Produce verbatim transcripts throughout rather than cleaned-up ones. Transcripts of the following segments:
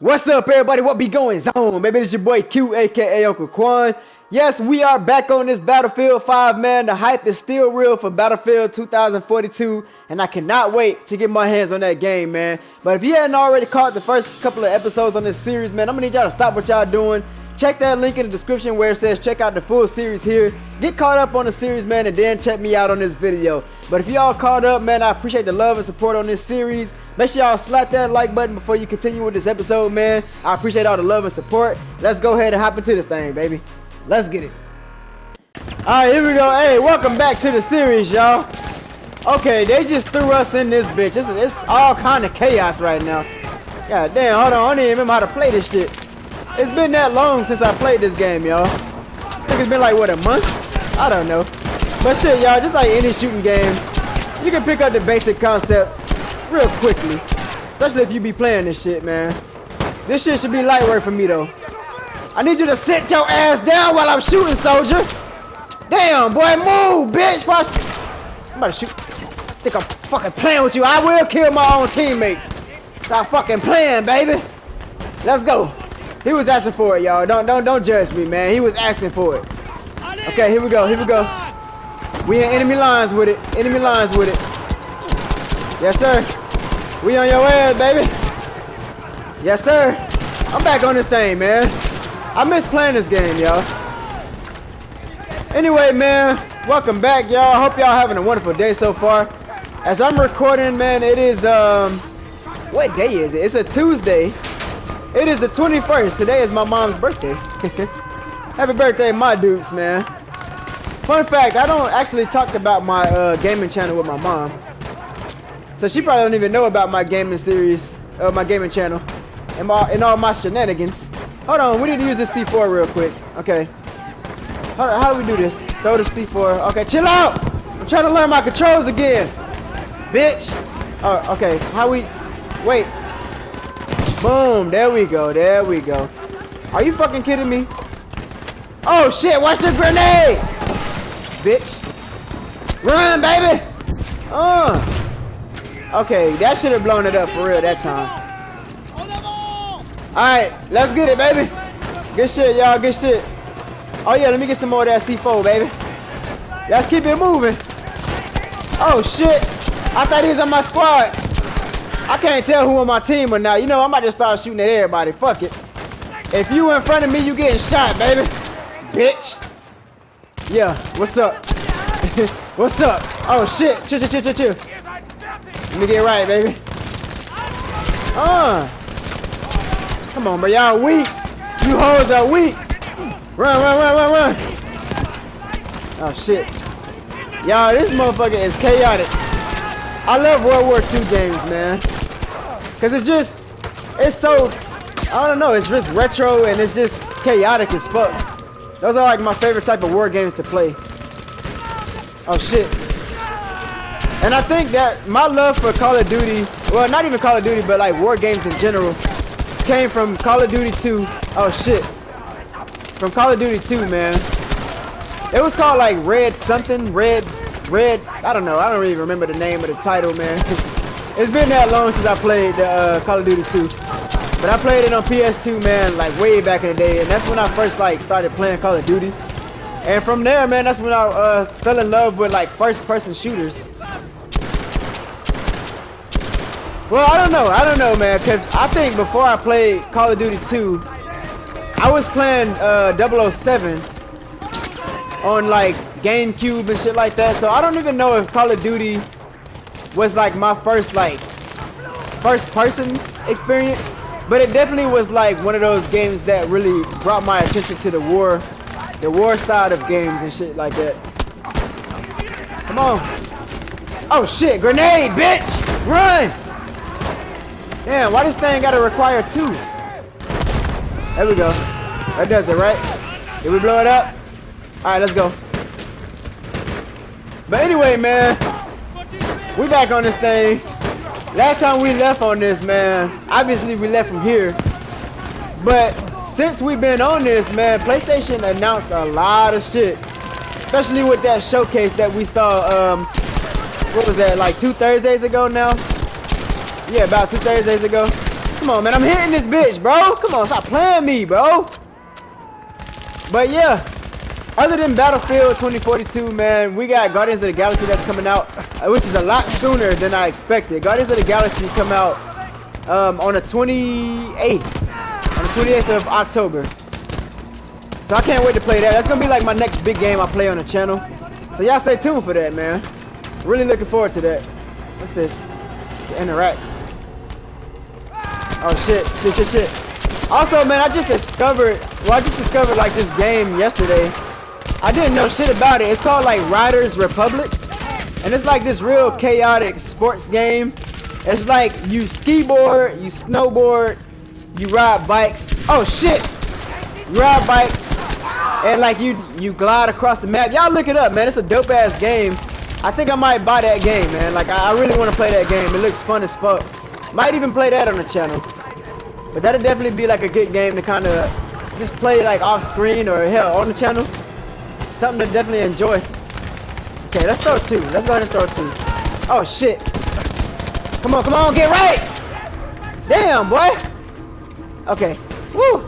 What's up, everybody? What be going on, baby? It's your boy Q, aka Uncle Quan. Yes, we are back on this Battlefield five, man. The hype is still real for Battlefield twenty forty-two, and I cannot wait to get my hands on that game, man. But if you hadn't already caught the first couple of episodes on this series, man, I'm gonna need y'all to stop what y'all doing. Check that link in the description where it says check out the full series here. Get caught up on the series, man, and then check me out on this video. But if y'all caught up, man, I appreciate the love and support on this series. Make sure y'all slap that like button before you continue with this episode, man. I appreciate all the love and support. Let's go ahead and hop into this thing, baby. Let's get it. Alright, here we go. Hey, welcome back to the series, y'all. Okay, they just threw us in this bitch. It's, it's all kind of chaos right now. God damn, hold on. I don't even remember how to play this shit. It's been that long since I played this game, y'all. I think it's been like, what, a month? I don't know. But shit, y'all, just like any shooting game, you can pick up the basic concepts real quickly. Especially if you be playing this shit, man. This shit should be light work for me, though. I need you to sit your ass down while I'm shooting, soldier. Damn, boy, move, bitch. I'm about to shoot. I think I'm fucking playing with you. I will kill my own teammates. Stop fucking playing, baby. Let's go. He was asking for it, y'all. Don't don't don't judge me, man. He was asking for it. Okay, here we go. Here we go. We in enemy lines with it. Enemy lines with it. Yes, sir. We on your ass, baby. Yes, sir. I'm back on this thing, man. I miss playing this game, y'all. Anyway, man, welcome back, y'all. I hope y'all having a wonderful day so far. As I'm recording, man, it is um, what day is it? It's a Tuesday. It is the twenty-first. Today is my mom's birthday. Happy birthday, my dudes, man. Fun fact, I don't actually talk about my uh, gaming channel with my mom. So she probably don't even know about my gaming series, uh, my gaming channel, and, my, and all my shenanigans. Hold on, we need to use this C four real quick. Okay. How, how do we do this? Throw the C four. Okay, chill out! I'm trying to learn my controls again. Bitch! Oh, okay, how we... Wait. Boom, there we go, there we go. Are you fucking kidding me? Oh shit, watch the grenade! Bitch. Run, baby! Uh. Okay, that should have blown it up for real that time. Alright, let's get it, baby. Good shit, y'all, good shit. Oh yeah, let me get some more of that C four, baby. Let's keep it moving. Oh shit, I thought he was on my squad. I can't tell who on my team or not. You know, I might just start shooting at everybody. Fuck it. If you in front of me, you getting shot, baby. Bitch. Yeah, what's up? What's up? Oh, shit. Chill, chill, chill, chill, chill. Let me get right, baby. Uh. Come on, bro. Y'all weak. You hoes are weak. Run, run, run, run, run. Oh, shit. Y'all, this motherfucker is chaotic. I love World War Two games, man. Cause it's just, it's so, I don't know, it's just retro and it's just chaotic as fuck. Those are like my favorite type of war games to play. Oh shit. And I think that my love for Call of Duty, well not even Call of Duty, but like war games in general, came from Call of Duty two, oh shit. From Call of Duty two, man. It was called like Red something, Red, Red, I don't know, I don't really remember the name of the title, man. It's been that long since I played the, uh, Call of Duty two, but I played it on P S two, man, like way back in the day, and that's when I first like started playing Call of Duty. And from there, man, that's when I uh, fell in love with like first-person shooters. Well, I don't know, I don't know, man, because I think before I played Call of Duty two, I was playing uh, double oh seven on like GameCube and shit like that. So I don't even know if Call of Duty was like my first like first person experience, but it definitely was like one of those games that really brought my attention to the war the war side of games and shit like that. Come on. Oh shit, grenade, bitch. Run. Damn, why this thing gotta require two? There we go. That does it, right? Did we blow it up? Alright, let's go. But anyway, man, we back on this thing. Last time we left on this, man, obviously we left from here, but since we've been on this, man, PlayStation announced a lot of shit, especially with that showcase that we saw, um, what was that, like two Thursdays ago now? Yeah, about two Thursdays ago. Come on, man. I'm hitting this bitch, bro. Come on, stop playing me, bro. But yeah, other than Battlefield twenty forty-two, man, we got Guardians of the Galaxy that's coming out, which is a lot sooner than I expected. Guardians of the Galaxy come out um, on the twenty-eighth, on the twenty-eighth of October. So I can't wait to play that. That's gonna be like my next big game I play on the channel. So y'all stay tuned for that, man. Really looking forward to that. What's this? Interact. Oh shit, shit, shit, shit. Also, man, I just discovered. Well, I just discovered like this game yesterday. I didn't know shit about it. It's called like Riders Republic, and it's like this real chaotic sports game. It's like you ski board, you snowboard, you ride bikes. Oh shit, you ride bikes, and like you you glide across the map. Y'all look it up, man. It's a dope ass game. I think I might buy that game, man. Like, I, I really want to play that game. It looks fun as fuck. Might even play that on the channel. But that'll definitely be, like, a good game to kind of just play, like, off-screen or, hell, on the channel. Something to definitely enjoy. Okay, let's throw two. Let's go ahead and throw two. Oh, shit. Come on, come on, get right! Damn, boy! Okay. Woo!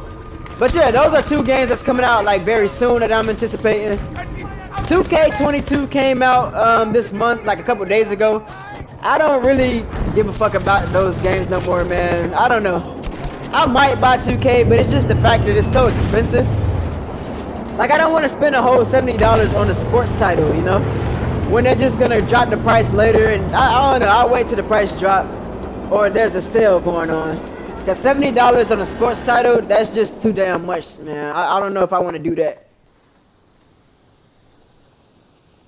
But, yeah, those are two games that's coming out, like, very soon that I'm anticipating. two K twenty-two came out um, this month, like a couple days ago. I don't really give a fuck about those games no more, man. I don't know. I might buy two K, but it's just the fact that it's so expensive. Like, I don't want to spend a whole seventy dollars on a sports title, you know? When they're just gonna drop the price later, and I, I don't know, I'll wait till the price drop, or there's a sale going on. Cause seventy dollars on a sports title, that's just too damn much, man. I, I don't know if I want to do that.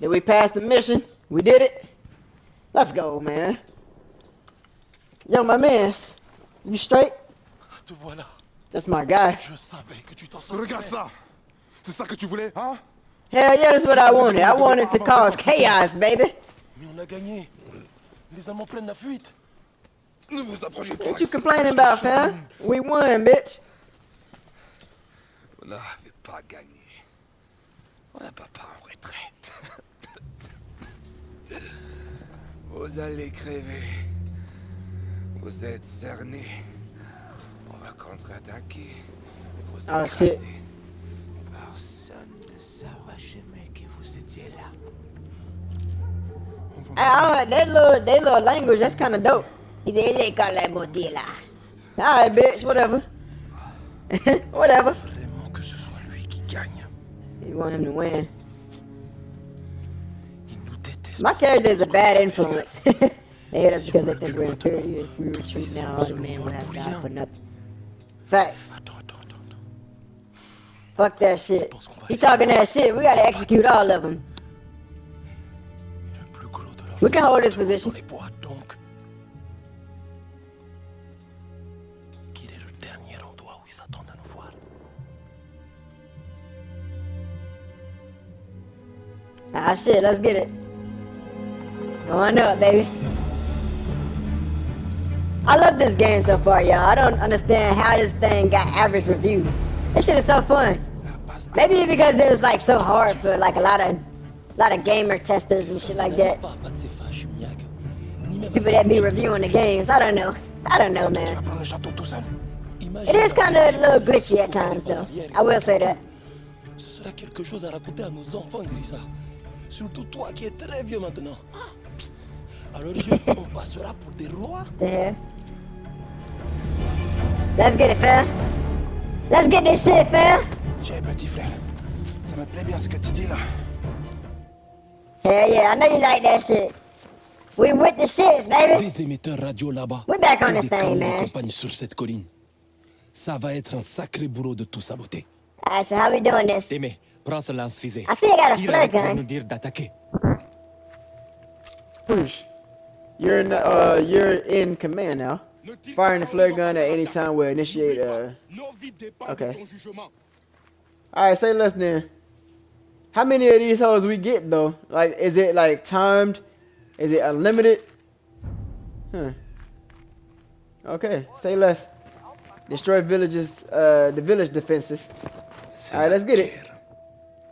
Did we pass the mission? We did it. Let's go, man. Yo, my mans. You straight? That's my guy. Hell yeah, that's what I wanted. I wanted to cause chaos, baby. What you complaining about, fam? We won, bitch. Vous allez crever. Vous êtes cerné. On va contre-attaquer. Et vous écraser. Personne ne saura jamais que vous étiez là. Ah, that little, that little language, that's kind of dope. Il est quand la beauté là. Alright, bitch, whatever. Whatever. Vraiment que ce soit lui qui gagne. You want him to win. My character is a bad influence. They hit us because they think we're inferior. If we retreat now, all the man would have died for nothing. Facts. Fuck that shit. He talking that shit. We gotta execute all of them. We can hold this position. Ah shit, let's get it. Come on up, baby. I love this game so far, y'all. I don't understand how this thing got average reviews. This shit is so fun. Maybe because it was like so hard for like a lot of, lot of gamer testers and shit like that. People that be reviewing the games. I don't know. I don't know, man. It is kind of a little glitchy at times, though. I will say that. Surtout toi qui es très vieux maintenant. Alors je on passera pour des rois. Let's get it, fair. Let's get this shit, fair. J'ai petit frère. Ça me plaît bien ce que tu dis là. Yeah, yeah, I know you like that shit. We with the shits, baby. Des émetteurs radio là-bas. We're back on the thing, man. Campagne sur cette colline. Ça va être un sacré boulot de tout saboter. Alright, so how we doing this? Aimé. I see I got a flag gun. Push. You're in the, uh, you're in command now. Firing the flare gun at any time will initiate uh okay. Alright, say less then. How many of these hoes we get though? Like, is it like timed? Is it unlimited? Huh. Okay, say less. Destroy villages, uh the village defenses. Alright, let's get it.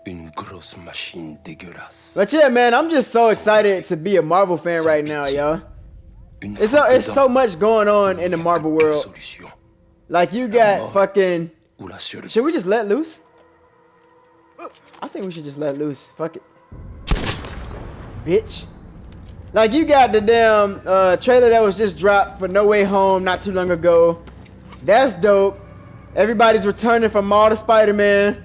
But yeah, man, I'm just so excited to be a Marvel fan right now, y'all. It's so, it's so much going on in the Marvel world. Like you got fucking. Should we just let loose? I think we should just let loose. Fuck it, bitch. Like you got the damn uh, trailer that was just dropped for No Way Home not too long ago. That's dope. Everybody's returning from all the Spider-Man.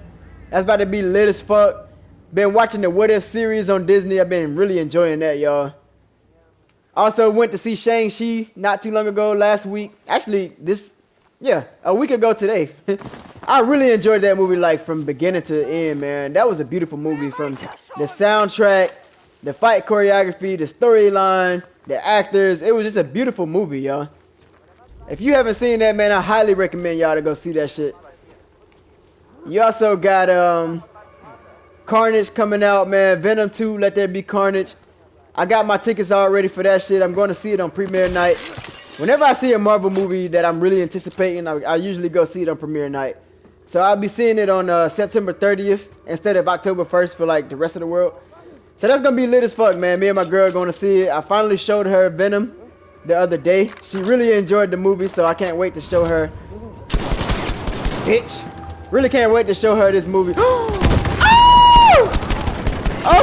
That's about to be lit as fuck. Been watching the What If series on Disney. I've been really enjoying that, y'all. Also went to see Shang-Chi not too long ago last week. Actually, this, yeah, a week ago today. I really enjoyed that movie, like, from beginning to end, man. That was a beautiful movie, from the soundtrack, the fight choreography, the storyline, the actors. It was just a beautiful movie, y'all. If you haven't seen that, man, I highly recommend y'all to go see that shit. You also got um, Carnage coming out, man. Venom two, Let There Be Carnage. I got my tickets already for that shit. I'm going to see it on premiere night. Whenever I see a Marvel movie that I'm really anticipating, I, I usually go see it on premiere night. So I'll be seeing it on uh, September thirtieth instead of October first for like the rest of the world. So that's going to be lit as fuck, man. Me and my girl are going to see it. I finally showed her Venom the other day. She really enjoyed the movie, so I can't wait to show her. Bitch. Really can't wait to show her this movie. Oh!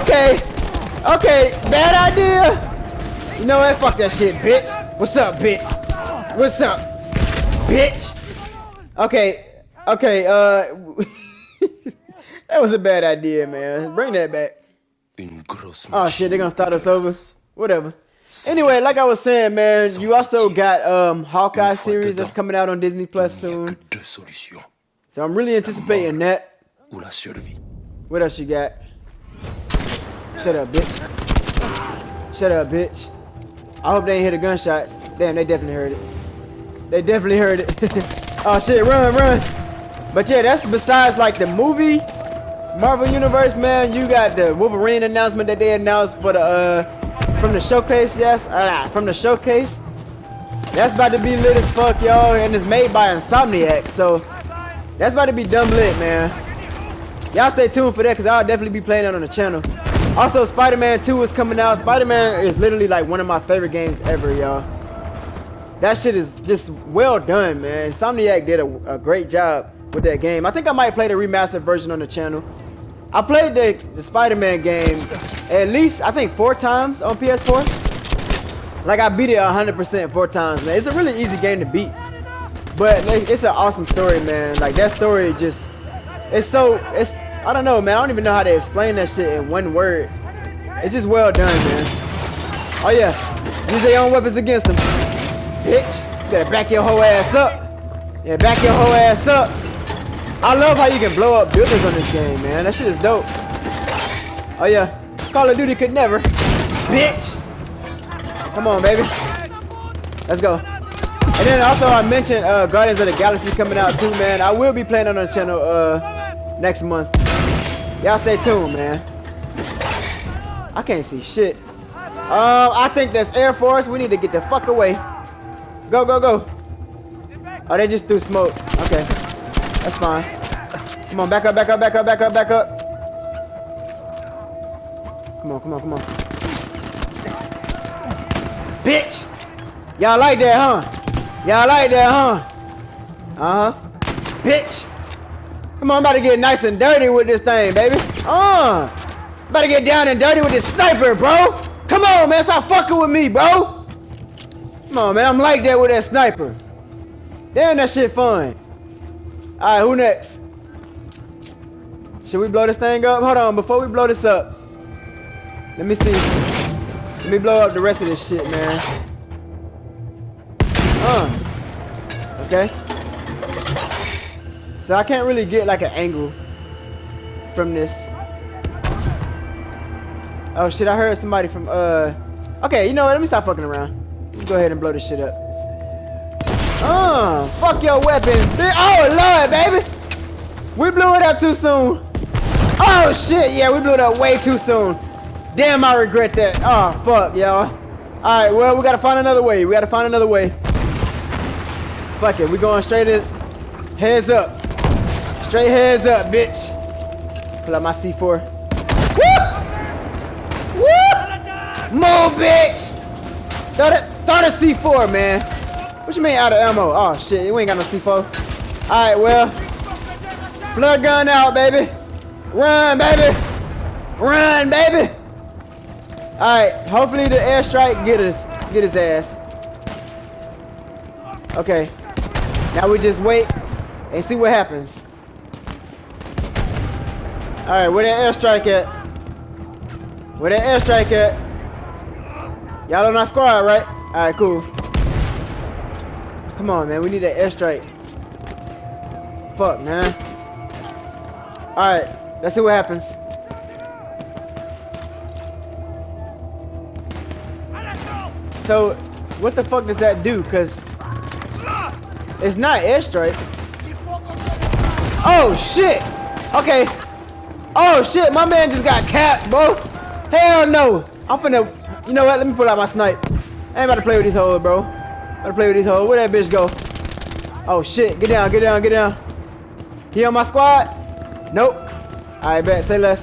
Okay. Okay, bad idea. You know what? Fuck that shit, bitch. What's up, bitch? What's up, bitch? Okay, okay, uh... that was a bad idea, man. Bring that back. Oh, shit, they're gonna start us over. Whatever. Anyway, like I was saying, man, you also got um Hawkeye series that's coming out on Disney Plus soon. So I'm really anticipating that. What else you got? Shut up, bitch. Shut up, bitch. I hope they ain't hear the gunshots. Damn, they definitely heard it. They definitely heard it. Oh, shit, run, run. But yeah, that's besides, like, the movie Marvel Universe, man. You got the Wolverine announcement that they announced for the, uh, from the showcase, yes. Uh, from the showcase. That's about to be lit as fuck, y'all. And it's made by Insomniac, so that's about to be dumb lit, man. Y'all stay tuned for that, because I'll definitely be playing that on the channel. Also, Spider-Man two is coming out. Spider-Man is literally like one of my favorite games ever, y'all. That shit is just well done, man. Insomniac did a, a great job with that game. I think I might play the remastered version on the channel. I played the, the Spider-Man game at least, I think, four times on P S four. Like, I beat it one hundred percent four times, man. It's a really easy game to beat. But like, it's an awesome story, man. Like, that story just... It's so... It's... I don't know, man. I don't even know how to explain that shit in one word. It's just well done, man. Oh, yeah. Use their own weapons against them. Bitch. You better back your whole ass up. Yeah, back your whole ass up. I love how you can blow up buildings on this game, man. That shit is dope. Oh, yeah. Call of Duty could never. Bitch. Come on, baby. Let's go. And then also I mentioned uh, Guardians of the Galaxy coming out, too, man. I will be playing on the channel uh, next month. Y'all stay tuned, man. I can't see shit. Um, I think that's Air Force. We need to get the fuck away. Go, go, go. Oh, they just threw smoke. Okay. That's fine. Come on, back up, back up, back up, back up, back up. Come on, come on, come on. Bitch! Y'all like that, huh? Y'all like that, huh? Uh-huh. Bitch! Come on, I'm about to get nice and dirty with this thing, baby. Uh, about to get down and dirty with this sniper, bro. Come on, man. Stop fucking with me, bro. Come on, man. I'm like that with that sniper. Damn, that shit fun. All right, who next? Should we blow this thing up? Hold on. Before we blow this up, let me see. Let me blow up the rest of this shit, man. Uh, okay. So I can't really get like an angle from this. Oh shit, I heard somebody from uh okay, you know what, let me stop fucking around. Let's go ahead and blow this shit up. Uh fuck your weapons. Oh Lord, baby! We blew it up too soon. Oh shit, yeah, we blew it up way too soon. Damn, I regret that. Oh fuck, y'all. Alright, well we gotta find another way. We gotta find another way. Fuck it, we going straight in. Heads up. Straight heads up, bitch. Pull out my C four. Woo! Woo! Move, bitch! Throw that, Start a C four, man. What you mean out of ammo? Oh shit, you ain't got no C four. All right, well, blood gun out, baby. Run, baby. Run, baby. All right, hopefully the airstrike get us, get his ass. Okay, now we just wait and see what happens. All right, where that airstrike at? Where that airstrike at? Y'all on our squad, right? Alright, cool. Come on, man. We need that airstrike. Fuck, man. Alright, let's see what happens. So, what the fuck does that do? Because it's not airstrike. Oh, shit. Okay. Oh, shit. My man just got capped, bro. Hell no. I'm finna... You know what? Let me pull out my snipe. I ain't about to play with these hoes, bro. I'm about to play with these hoes. Where that bitch go? Oh shit! Get down! Get down! Get down! He on my squad? Nope. Alright, bet. Say less.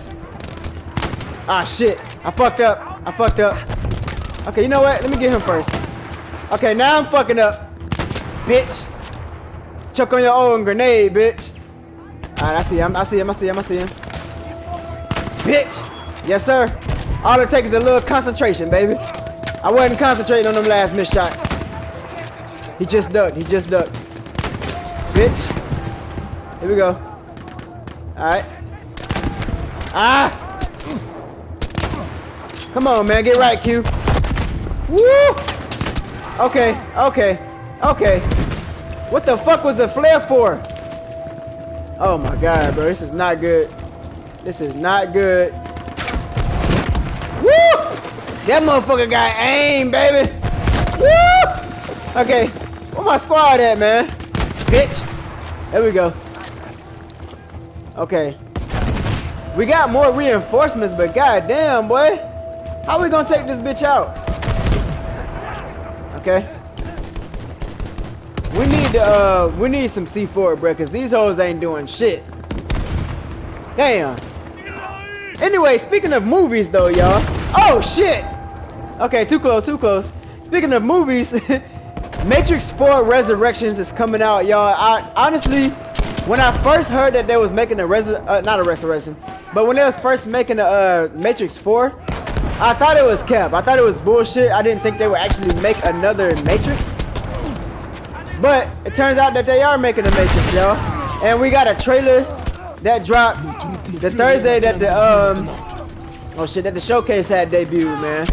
Ah shit! I fucked up. I fucked up. Okay, you know what? Let me get him first. Okay, now I'm fucking up, bitch. Chuck on your own grenade, bitch. Alright, I see him. I see him. I see him. I see him. Bitch. Yes, sir. All it takes is a little concentration, baby. I wasn't concentrating on them last missed shots. He just ducked. He just ducked. Bitch. Here we go. Alright. Ah! Come on, man. Get right, Q. Woo! Okay. Okay. Okay. What the fuck was the flare for? Oh, my God, bro. This is not good. This is not good. Woo! That motherfucker got aim, baby. Woo! Okay, where my squad at, man? Bitch. There we go. Okay. We got more reinforcements, but goddamn, boy, how we gonna take this bitch out? Okay. We need uh, we need some C four, bro, cause these hoes ain't doing shit. Damn. Anyway, speaking of movies though, y'all. Oh shit! Okay, too close, too close. Speaking of movies, Matrix four Resurrections is coming out, y'all. I honestly, when I first heard that they was making a res uh, not a resurrection, but when they was first making a uh, Matrix four, I thought it was cap. I thought it was bullshit. I didn't think they would actually make another Matrix. But it turns out that they are making a Matrix, y'all. And we got a trailer that dropped the Thursday that the um oh shit that the showcase had debuted, man.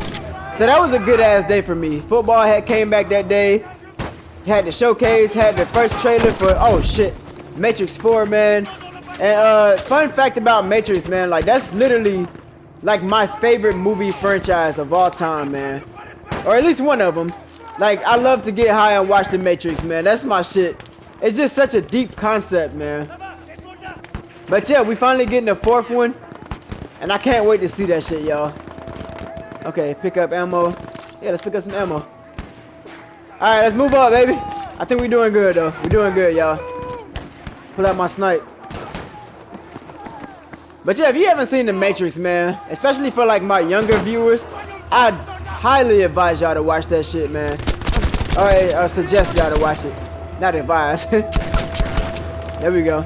So that was a good ass day for me. Football had came back that day. Had the showcase, had the first trailer for oh shit Matrix four, man. And uh fun fact about Matrix, man, like that's literally like my favorite movie franchise of all time, man. Or at least one of them. Like I love to get high and watch The Matrix, man. That's my shit. It's just such a deep concept, man. But yeah, we finally getting the fourth one. And I can't wait to see that shit, y'all. Okay, pick up ammo. Yeah, let's pick up some ammo. Alright, let's move up, baby. I think we're doing good, though. We're doing good, y'all. Pull out my snipe. But yeah, if you haven't seen The Matrix, man, especially for, like, my younger viewers, I'd highly advise y'all to watch that shit, man. Alright, I suggest y'all to watch it. Not advise. There we go.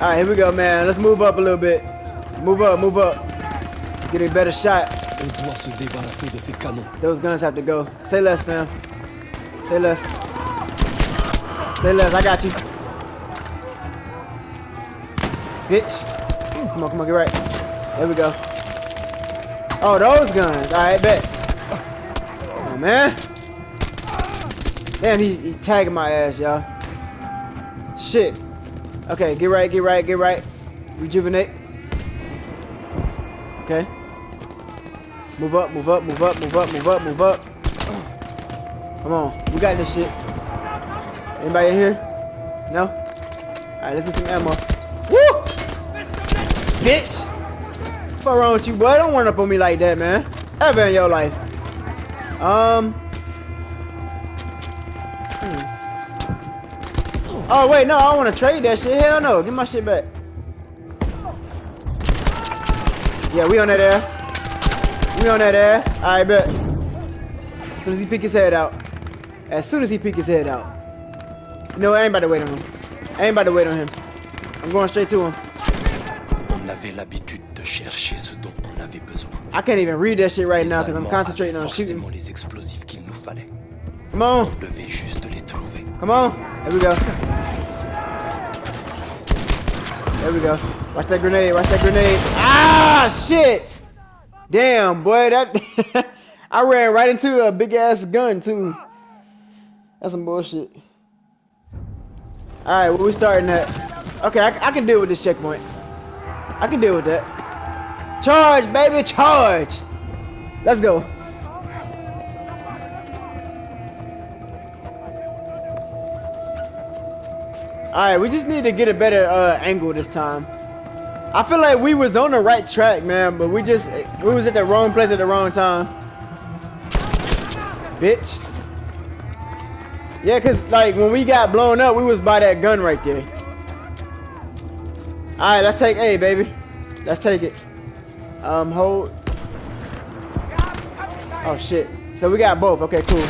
Alright, here we go, man. Let's move up a little bit. Move up, move up. Get a better shot. Those guns have to go. Say less, fam. Say less. Say less, I got you. Bitch. Come on, come on, get right. There we go. Oh, those guns. Alright, bet. Oh, man. Damn, he, he tagging my ass, y'all. Shit. Okay, get right, get right, get right. Rejuvenate. Okay. Move up, move up, move up, move up, move up, move up. Come on, we got this shit. Anybody in here? No? Alright, let's get some ammo. Woo! Bitch! What's wrong with you, boy? Don't run up on me like that, man. Ever in your life. Um. Hmm. Oh wait, no, I don't want to trade that shit. Hell no, get my shit back. Yeah, we on that ass. We on that ass. I bet. soon as he peek his head out. As soon as he peek his head out. You know, I ain't about to wait on him. I ain't about to wait on him. I'm going straight to him. On avait l'habitude de chercher ce dont on avait besoin. I can't even read that shit right now because I'm concentrating on shooting. Les explosifs qu'il nous fallait. Come on. On devait juste les trouver. Come on. There we go. There we go. Watch that grenade. Watch that grenade. Ah, shit. Damn, boy. That I ran right into a big ass gun too. That's some bullshit. Alright, where we starting at? Okay, I, I can deal with this checkpoint. I can deal with that. Charge, baby, charge! Let's go. Alright, we just need to get a better uh, angle this time. I feel like we was on the right track, man, but we just, we was at the wrong place at the wrong time. Bitch. Yeah, cause like when we got blown up, we was by that gun right there. All right, let's take A, baby. Let's take it. Um, hold. Oh shit. So we got both. Okay, cool.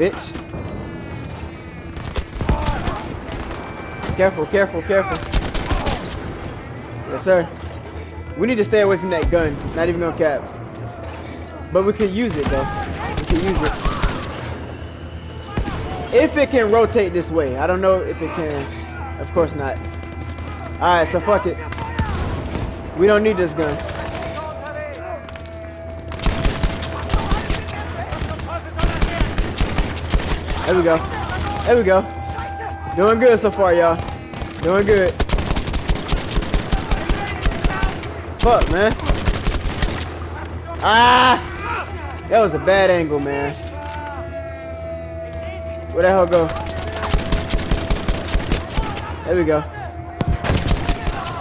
Bitch. Careful, careful, careful. Yes, sir. We need to stay away from that gun. Not even no cap. But we could use it though. We could use it. If it can rotate this way. I don't know if it can. Of course not. Alright, so fuck it. We don't need this gun. There we go. There we go. Doing good so far, y'all. Doing good. Fuck, man. Ah! That was a bad angle, man. Where the hell go? There we go.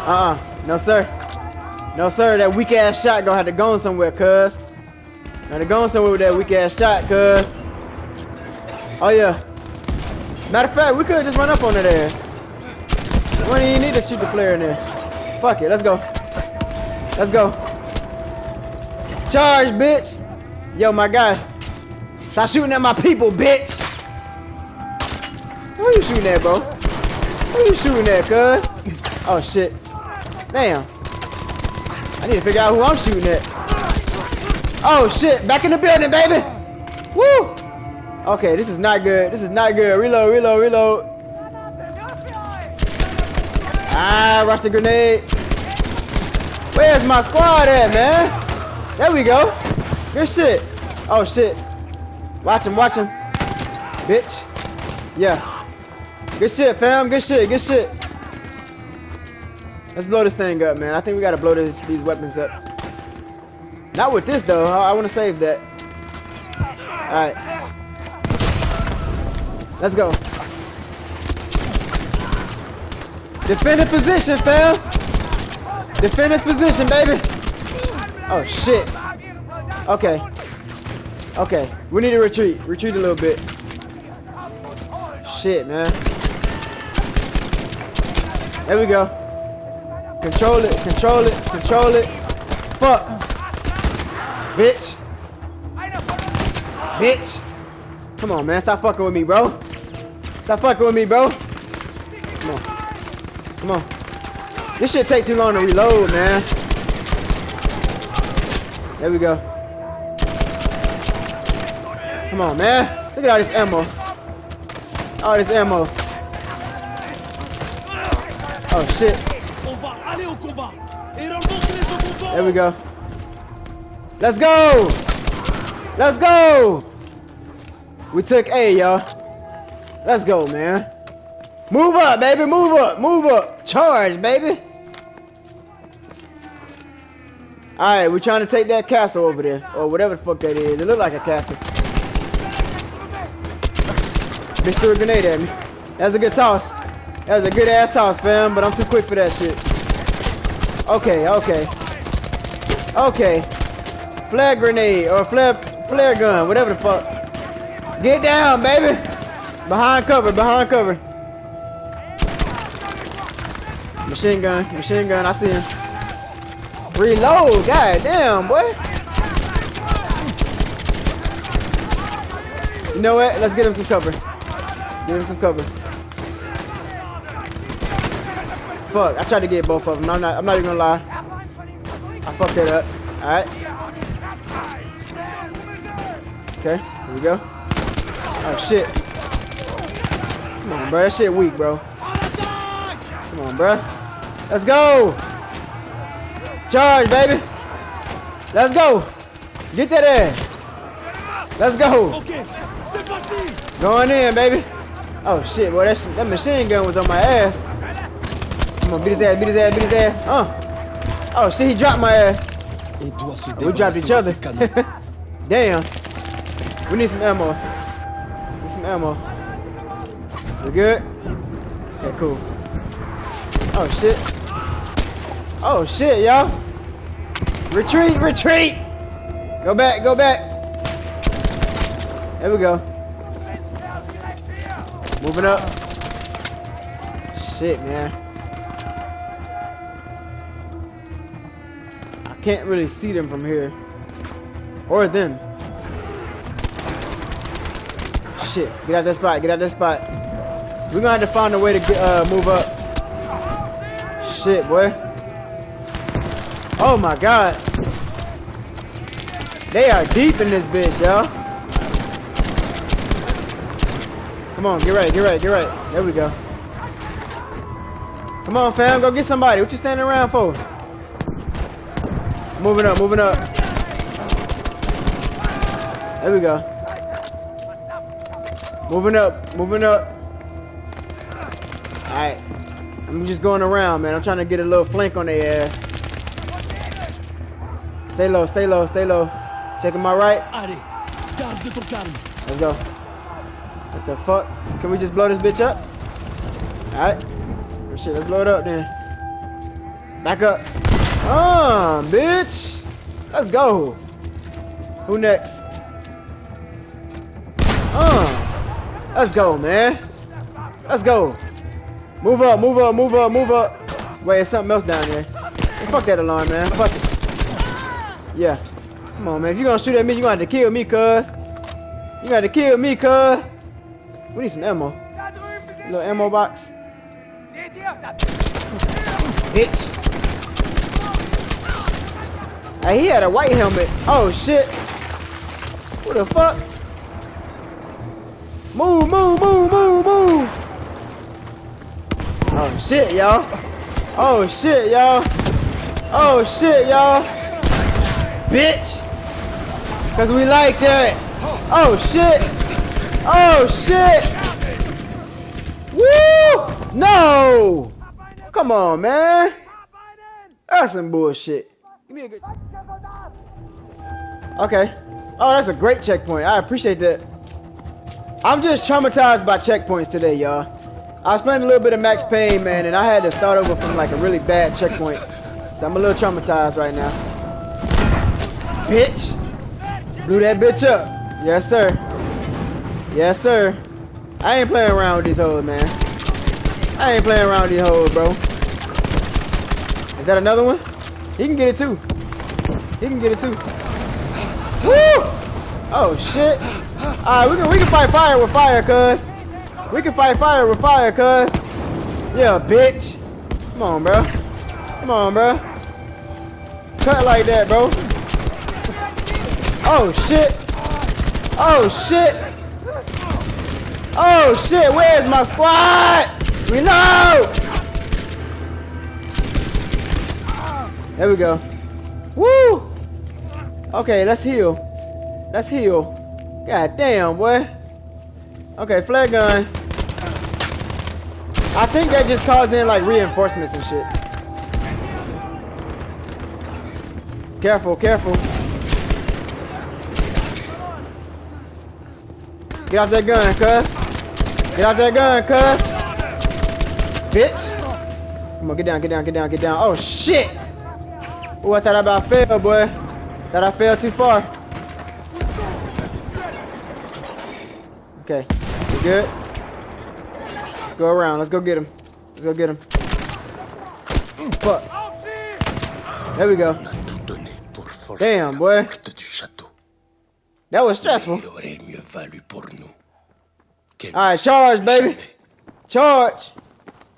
Uh-uh. No, sir. No, sir. That weak-ass shot gonna have to go somewhere, cuz. Gotta go somewhere with that weak-ass shot, cuz. Oh, yeah. Matter of fact, we could just run up on it there. We don't even need to shoot the player in there. Fuck it. Let's go. Let's go. Charge, bitch. Yo, my guy. Stop shooting at my people, bitch. Who you shooting at, bro? Who you shooting at, cuz? Oh, shit. Damn. I need to figure out who I'm shooting at. Oh, shit. Back in the building, baby. Woo. Okay, this is not good. This is not good. Reload, reload, reload. Ah, rush the grenade. Where's my squad at, man? There we go. Good shit. Oh, shit. Watch him, watch him. Bitch. Yeah. Good shit, fam. Good shit, good shit. Let's blow this thing up, man. I think we gotta blow this, these weapons up. Not with this, though. I, I wanna save that. Alright. Let's go. Defend the position, fam. Defend the position, baby. Oh, shit. Okay. Okay. We need to retreat. Retreat a little bit. Shit, man. There we go. Control it, control it, control it. Fuck. Bitch. Bitch. Come on, man. Stop fucking with me, bro. Stop fucking with me, bro. Come on. Come on. This shit take too long to reload, man. There we go. Come on, man. Look at all this ammo. All this ammo. Oh, shit. There we go. Let's go. Let's go. We took A, y'all. Let's go, man. Move up, baby. Move up. Move up. Charge, baby. Alright, we're trying to take that castle over there. Or whatever the fuck that is. It looked like a castle. Bitch threw a grenade at me. That's a good toss. That was a good ass toss, fam. But I'm too quick for that shit. Okay, okay. Okay. Flare grenade or flare flare gun, whatever the fuck. Get down, baby. Behind cover, behind cover. Machine gun, machine gun, I see him. Reload, god damn, boy. You know what? Let's get him some cover. Give him some cover. Fuck! I tried to get both of them. I'm not. I'm not even gonna lie. I fucked it up. All right. Okay. Here we go. Oh shit! Come on, bro. That shit weak, bro. Come on, bro. Let's go. Charge, baby. Let's go. Get that ass. Let's go. Going in, baby. Oh shit, boy, that, that machine gun was on my ass. Come on, beat his ass, beat his ass, beat his ass. Uh. Oh shit, he dropped my ass. Oh, we dropped each other. Damn. We need some ammo. Need some ammo. We good? Okay, cool. Oh shit. Oh shit, y'all. Retreat, retreat. Go back, go back. There we go. Moving up. Shit, man. I can't really see them from here. Or them. Shit. Get out of that spot. Get out of that spot. We're gonna have to find a way to get, uh, move up. Shit, boy. Oh my god. They are deep in this bitch, y'all. Come on, get right, get right, get right. There we go. Come on, fam, go get somebody. What you standing around for? Moving up, moving up. There we go. Moving up, moving up. Alright. I'm just going around, man. I'm trying to get a little flank on their ass. Stay low, stay low, stay low. Checking my right. Let's go. What the fuck? Can we just blow this bitch up? Alright. Oh, shit, let's blow it up then. Back up. Ah, oh, bitch. Let's go. Who next? Ah. Oh, let's go, man. Let's go. Move up, move up, move up, move up. Wait, there's something else down there. Fuck that alarm, man. Fuck it. Yeah. Come on, man. If you're gonna shoot at me, you're gonna have to kill me, cuz. You're gonna have to kill me, cuz. We need some ammo. Little ammo box. Bitch. Hey, he had a white helmet. Oh shit. Who the fuck? Move, move, move, move, move. Oh shit, y'all. Oh shit, y'all. Oh shit, y'all. Bitch. Cause we like that. Oh shit. Oh shit! Woo! No! Come on, man! That's some bullshit. Give me a good. Okay. Oh, that's a great checkpoint. I appreciate that. I'm just traumatized by checkpoints today, y'all. I was playing a little bit of Max Payne, man, and I had to start over from like a really bad checkpoint. So I'm a little traumatized right now. Bitch! Blew that bitch up. Yes, sir. Yes, sir. I ain't playing around with these hoes, man. I ain't playing around with these hoes, bro. Is that another one? He can get it, too. He can get it, too. Woo! Oh, shit. Alright, we can, we can fight fire with fire, cuz. We can fight fire with fire, cuz. Yeah, bitch. Come on, bro. Come on, bro. Cut like that, bro. Oh, shit. Oh, shit. Oh shit, where's my squad? Reload! There we go. Woo! Okay, let's heal. Let's heal. God damn, boy. Okay, flare gun. I think that just calls in like reinforcements and shit. Careful, careful. Get off that gun, cuz. Get out that gun, cuz. Bitch. Come on, get down, get down, get down, get down. Oh, shit. Oh, I thought I about failed, boy. Thought I failed too far. Okay. We good? Let's go around. Let's go get him. Let's go get him. Fuck. There we go. Damn, boy. That was stressful. Alright, charge, baby. Charge.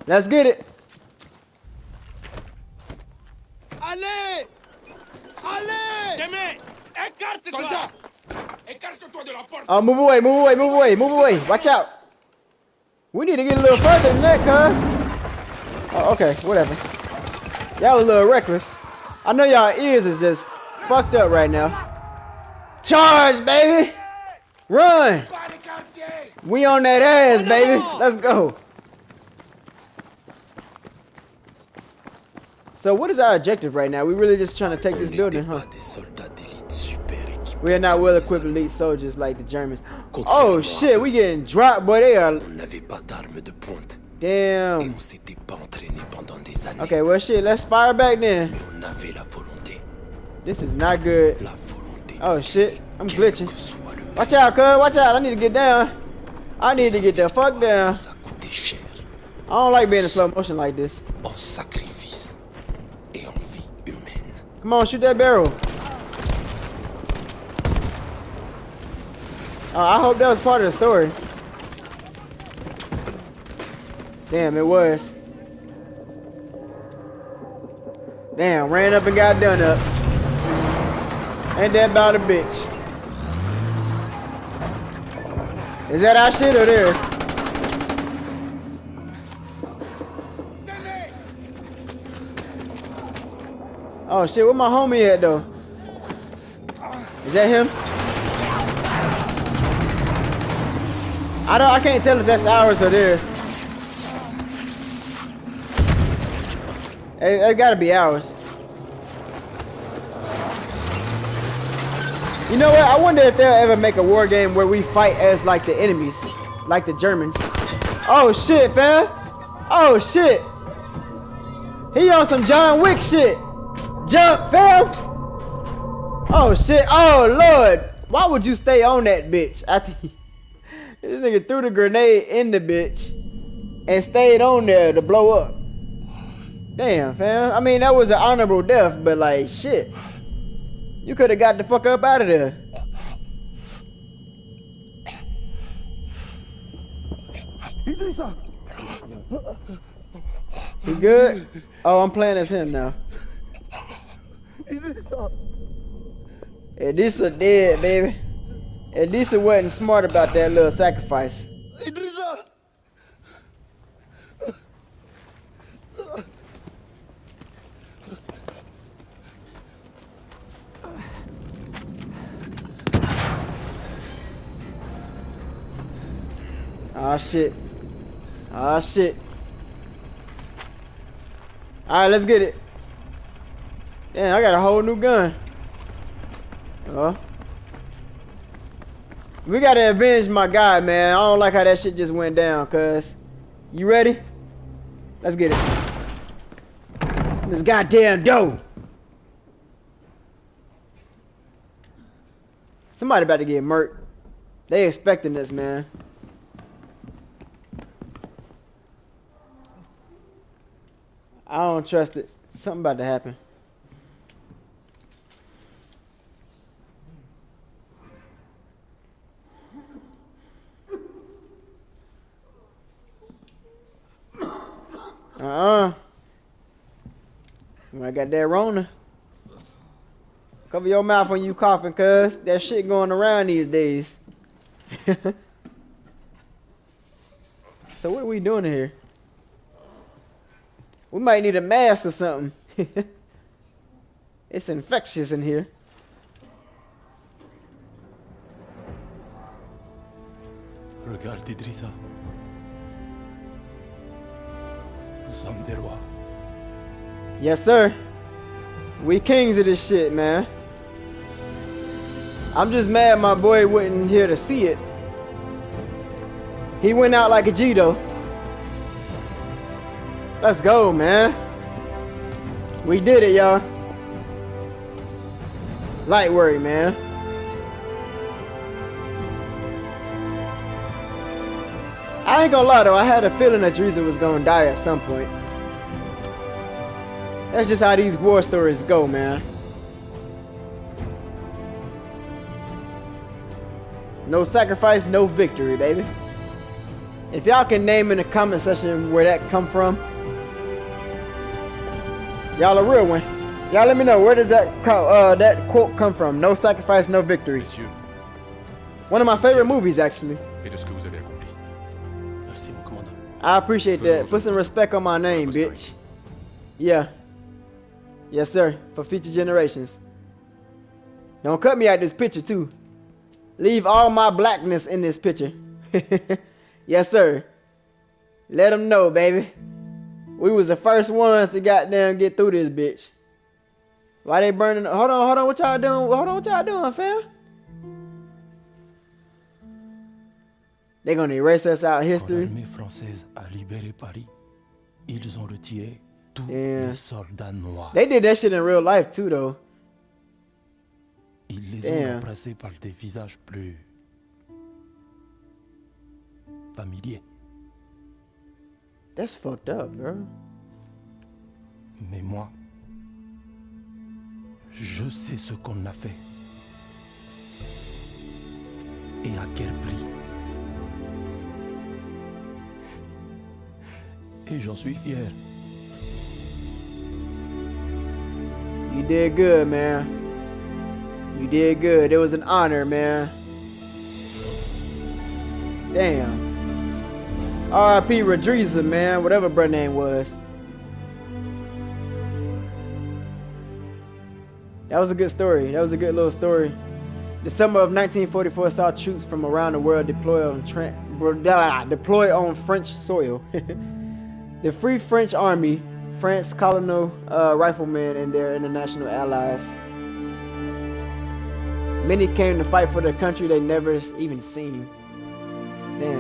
Let's get it. Allez! Allez! Deme! Écarte-toi! Écarte-toi de la porte! Oh, move away, move away, move away, move away. Watch out. We need to get a little further than that, cuz. Oh, okay, whatever. Y'all was a little reckless. I know y'all ears is just fucked up right now. Charge, baby! Run! We on that ass, baby. Let's go. So what is our objective right now? We really just trying to take this building, huh? We are not well-equipped elite soldiers like the Germans. Oh shit, we getting dropped, boy. They are. Damn. Okay, well shit, let's fire back then. This is not good. Oh shit, I'm glitching. Watch out, cuz. Watch out. I need to get down. I need to get the fuck down. I don't like being in slow motion like this. Come on, shoot that barrel. Uh, I hope that was part of the story. Damn, it was. Damn, ran up and got done up. Ain't that about a bitch. Is that our shit or theirs? Oh shit, where my homie at though? Is that him? I don't I can't tell if that's ours or theirs. It, it gotta be ours. You know what? I wonder if they'll ever make a war game where we fight as like the enemies, like the Germans. Oh shit, fam! Oh shit! He on some John Wick shit. Jump, fam! Oh shit! Oh lord! Why would you stay on that bitch? I think this nigga threw the grenade in the bitch and stayed on there to blow up. Damn, fam! I mean, that was an honorable death, but like shit. You could have got the fuck up out of there. Edisa. You good? Oh, I'm playing as him now. Edisa. Edisa dead, baby. Edisa wasn't smart about that little sacrifice. Edisa. Ah shit. Ah shit. Alright, let's get it. Damn, I got a whole new gun. Oh. We gotta avenge my guy, man. I don't like how that shit just went down, cuz. You ready? Let's get it. This goddamn dough. Somebody about to get murked. They expecting this, man. I don't trust it. Something about to happen. Uh-uh. I got that Rona. Cover your mouth when you coughing, cuz. That shit going around these days. So what are we doing here? We might need a mask or something. It's infectious in here. Regarde Edisa. Nous sommes des rois. Yes, sir. We kings of this shit, man. I'm just mad my boy wasn't here to see it. He went out like a G though. Let's go, man. We did it, y'all. Light worry, man. I ain't gonna lie though, I had a feeling that Edisa was gonna die at some point. That's just how these war stories go, man. No sacrifice, no victory, baby. If y'all can name in the comment section where that come from, y'all a real one. Y'all let me know, where does that uh, that quote come from? No sacrifice, no victory. One of my favorite movies, actually. I appreciate that. Put some respect on my name, bitch. Yeah. Yes, sir. For future generations. Don't cut me out this picture, too. Leave all my blackness in this picture. Yes, sir. Let them know, baby. We was the first ones to goddamn get through this, bitch. Why they burning? Hold on, hold on. What y'all doing? Hold on, what y'all doing, fam? They gonna erase us out of history. L'armée française a libéré Paris. Ils ont retiré tous les soldats noirs. They did that shit in real life too, though. Ils les ont remplacés par des visages plus familiers. That's fucked up, bro. Mais moi, je sais ce qu'on a fait et à quel prix. Et j'en suis fier. You did good, man. You did good. It was an honor, man. Damn. R I P Rodriguez, man. Whatever her name was. That was a good story. That was a good little story. The summer of nineteen forty-four saw troops from around the world deploy on, Trent, deploy on French soil. The Free French Army, France colonial uh, riflemen, and their international allies. Many came to fight for the country they never even seen. Damn.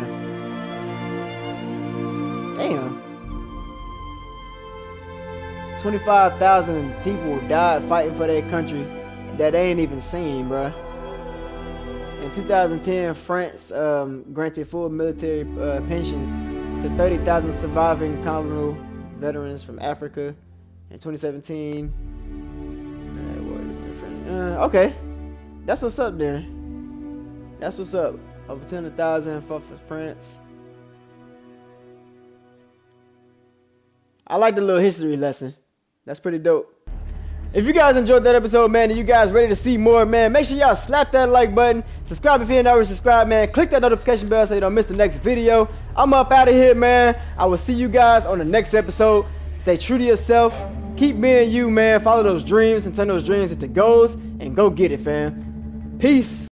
Damn. twenty-five thousand people died fighting for their country that they ain't even seen, bruh. In two thousand ten, France um, granted full military uh, pensions to thirty thousand surviving colonial veterans from Africa. In twenty seventeen. Uh, what uh, okay. That's what's up there. That's what's up. Over two hundred thousand for France. I like the little history lesson. That's pretty dope. If you guys enjoyed that episode, man, and you guys ready to see more, man, make sure y'all slap that like button. Subscribe if you ain't already subscribed, man. Click that notification bell so you don't miss the next video. I'm up out of here, man. I will see you guys on the next episode. Stay true to yourself. Keep being you, man. Follow those dreams and turn those dreams into goals. And go get it, fam. Peace.